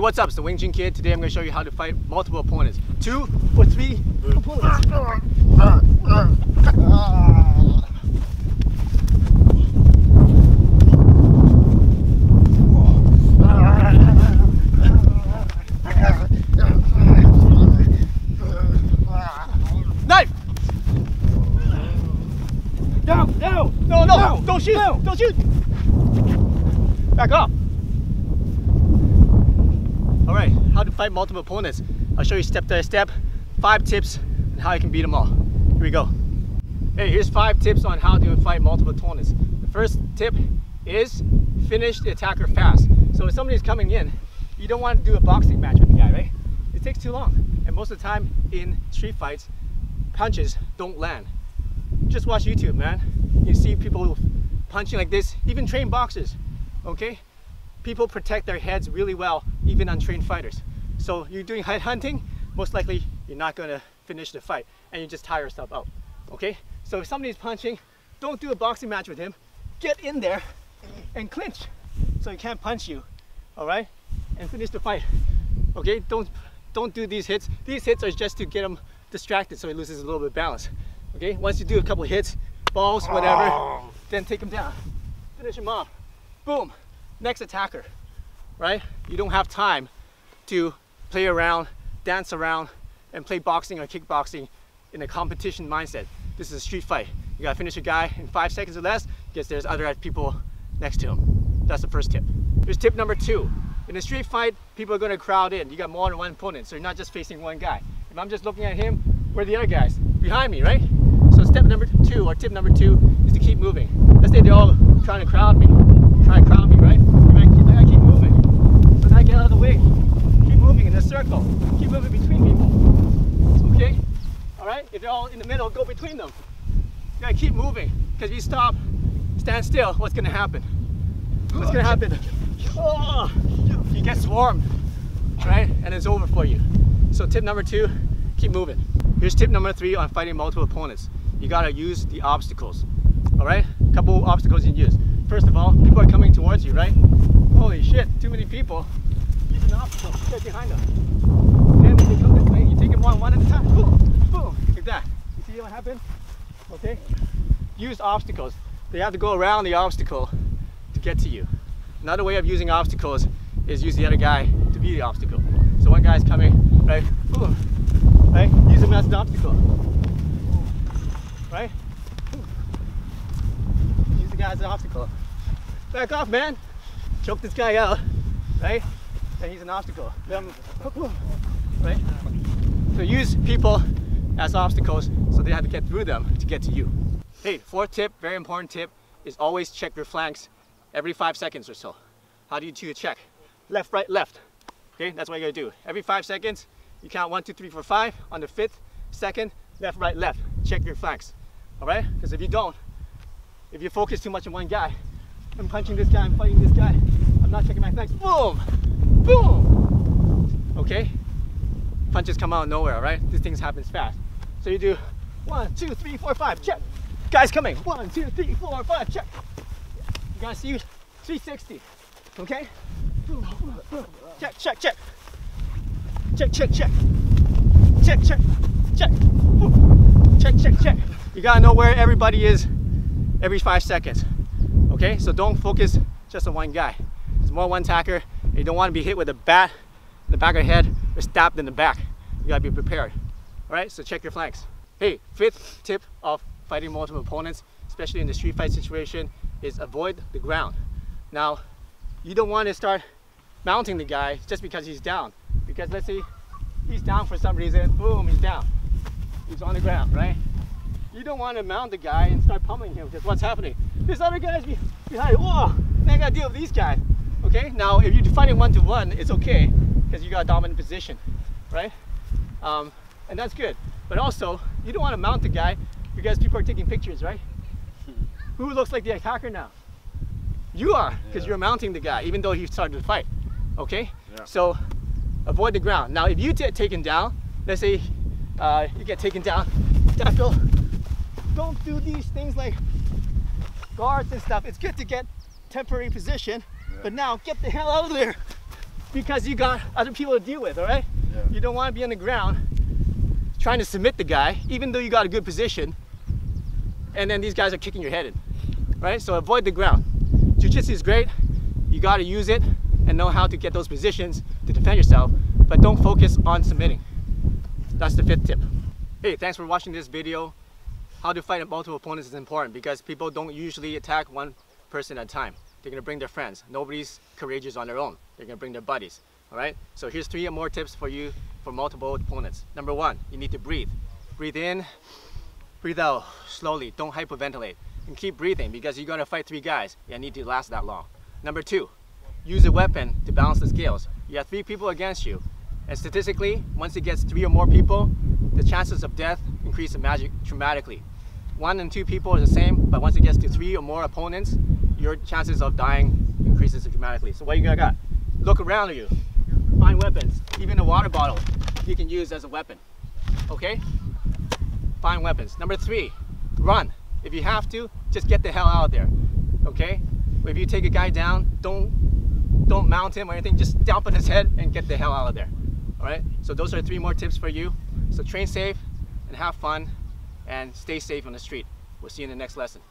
Hey, what's up? It's the Wing Chun Kid. Today I'm going to show you how to fight multiple opponents. 2 or 3 opponents. Knife! Down! Down! No, no! No. Don't shoot! No. Don't shoot! Back off! Alright, how to fight multiple opponents. I'll show you step by step, 5 tips on how you can beat them all. Here we go. Hey, here's 5 tips on how to fight multiple opponents. The first tip is finish the attacker fast. So if somebody's coming in, you don't want to do a boxing match with the guy, right? It takes too long. And most of the time in street fights, punches don't land. Just watch YouTube, man. You see people punching like this, even trained boxers, okay? People protect their heads really well, even untrained fighters. So you're doing head hunting, most likely you're not going to finish the fight and you just tire yourself out, okay? So if somebody's punching, don't do a boxing match with him. Get in there and clinch so he can't punch you, all right? And finish the fight, okay? Don't do these hits. These hits are just to get him distracted so he loses a little bit of balance, okay? Once you do a couple hits, balls, whatever, then take him down. Finish him off. Boom. Next attacker, right? You don't have time to play around, dance around, and play boxing or kickboxing in a competition mindset. This is a street fight. You gotta finish a guy in 5 seconds or less because there's other people next to him. That's the first tip. Here's tip number 2. In a street fight, people are gonna crowd in. You got more than one opponent, so you're not just facing one guy. If I'm just looking at him, where are the other guys? Behind me, right? So step number 2, or tip number 2, is to keep moving. Let's say they're all trying to crowd me. Try to crowd me, right? I keep moving. So now I get out of the way. Keep moving in a circle. Keep moving between people. Okay? Alright? If they're all in the middle, go between them. You gotta keep moving. Because if you stop, stand still, what's gonna happen? What's gonna happen? Oh, you get swarmed. Right? And it's over for you. So tip number 2, keep moving. Here's tip number 3 on fighting multiple opponents. You gotta use the obstacles. Alright? A couple obstacles you can use. First of all, people are coming towards you, right? Holy shit, too many people. Use an obstacle, get behind them. Then when they come this way, you take them one at a time. Boom, boom, like that. You see what happened? Okay? Use obstacles. They have to go around the obstacle to get to you. Another way of using obstacles is use the other guy to be the obstacle. So one guy's coming, right? Boom, right? Use him as an obstacle, right? Use the guy as an obstacle. Back off, man. Choke this guy out, right? And he's an obstacle. Right? So use people as obstacles so they have to get through them to get to you. Hey, 4th tip, very important tip, is always check your flanks every 5 seconds or so. How do you check? Left, right, left. Okay, that's what you gotta do. Every 5 seconds, you count 1, 2, 3, 4, 5. On the 5th, 2nd, left, right, left. Check your flanks. Alright? Because if you don't, if you focus too much on one guy, I'm punching this guy, I'm fighting this guy, I'm not checking my flanks. Boom! Boom! Okay? Punches come out of nowhere, alright? These things happen fast. So you do 1, 2, 3, 4, 5, check! Guy's coming! 1, 2, 3, 4, 5, check! You guys see 360, okay? Check, check, check! Check, check, check! Check, check, check! Check, check, check! You gotta know where everybody is every 5 seconds. Okay, so don't focus just on one guy. There's more one attacker. You don't want to be hit with a bat in the back of the head or stabbed in the back. You gotta be prepared. Alright, so check your flanks. Hey, 5th tip of fighting multiple opponents, especially in the street fight situation, is avoid the ground. Now, you don't want to start mounting the guy just because he's down. Because let's say he's down for some reason, boom, he's down. He's on the ground, right? You don't want to mount the guy and start pummeling him because what's happening? There's other guys behind. Whoa! Now I gotta deal with these guys. Okay? Now, if you're fighting one-to-one, it's okay because you got a dominant position, right? And that's good. But also, you don't want to mount the guy because people are taking pictures, right? Who looks like the attacker now? You are, because you're mounting the guy, even though he started the fight. Okay? Yeah. So, avoid the ground. Now, if you get taken down, let's say you get taken down, tackle. Don't do these things like guards and stuff. It's good to get temporary position, but now get the hell out of there. because you got other people to deal with, all right? Yeah. You don't want to be on the ground trying to submit the guy, even though you got a good position, and then these guys are kicking your head in, right? So avoid the ground. Jiu-jitsu is great. You got to use it and know how to get those positions to defend yourself, but don't focus on submitting. That's the fifth tip. Hey, thanks for watching this video. How to fight multiple opponents is important because people don't usually attack one person at a time. They're gonna bring their friends. Nobody's courageous on their own. They're gonna bring their buddies, all right? So here's 3 more tips for you for multiple opponents. Number 1, you need to breathe. Breathe in, breathe out slowly. Don't hyperventilate. And keep breathing because you're gonna fight 3 guys. You need to last that long. Number 2, use a weapon to balance the scales. You have 3 people against you. And statistically, once it gets 3 or more people, the chances of death increase dramatically. 1 and 2 people are the same, but once it gets to 3 or more opponents, your chances of dying increases dramatically. So what you got? Look around you, find weapons. Even a water bottle you can use as a weapon, okay? Find weapons. Number 3, run. If you have to, just get the hell out of there, okay? If you take a guy down, don't mount him or anything, just stomp on his head and get the hell out of there, all right? So those are 3 more tips for you. So train safe and have fun and stay safe on the street. We'll see you in the next lesson.